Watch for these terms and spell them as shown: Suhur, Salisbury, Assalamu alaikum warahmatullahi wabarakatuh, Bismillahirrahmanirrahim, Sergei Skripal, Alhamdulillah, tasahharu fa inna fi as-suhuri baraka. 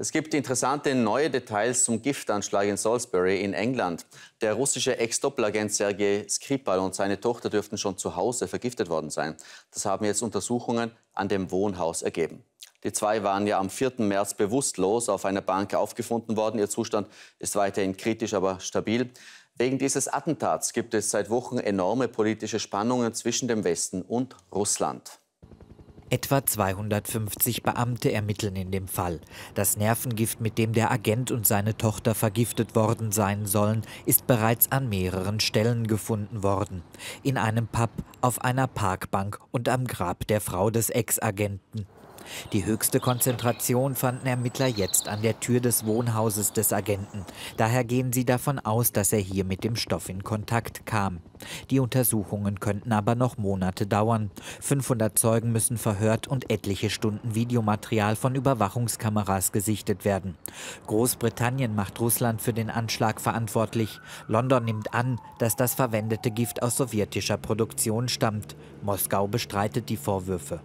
Es gibt interessante neue Details zum Giftanschlag in Salisbury in England. Der russische Ex-Doppelagent Sergei Skripal und seine Tochter dürften schon zu Hause vergiftet worden sein. Das haben jetzt Untersuchungen an dem Wohnhaus ergeben. Die zwei waren ja am 4. März bewusstlos auf einer Bank aufgefunden worden. Ihr Zustand ist weiterhin kritisch, aber stabil. Wegen dieses Attentats gibt es seit Wochen enorme politische Spannungen zwischen dem Westen und Russland. Etwa 250 Beamte ermitteln in dem Fall. Das Nervengift, mit dem der Agent und seine Tochter vergiftet worden sein sollen, ist bereits an mehreren Stellen gefunden worden. In einem Pub, auf einer Parkbank und am Grab der Frau des Ex-Agenten. Die höchste Konzentration fanden Ermittler jetzt an der Tür des Wohnhauses des Agenten. Daher gehen sie davon aus, dass er hier mit dem Stoff in Kontakt kam. Die Untersuchungen könnten aber noch Monate dauern. 500 Zeugen müssen verhört und etliche Stunden Videomaterial von Überwachungskameras gesichtet werden. Großbritannien macht Russland für den Anschlag verantwortlich. London nimmt an, dass das verwendete Gift aus sowjetischer Produktion stammt. Moskau bestreitet die Vorwürfe.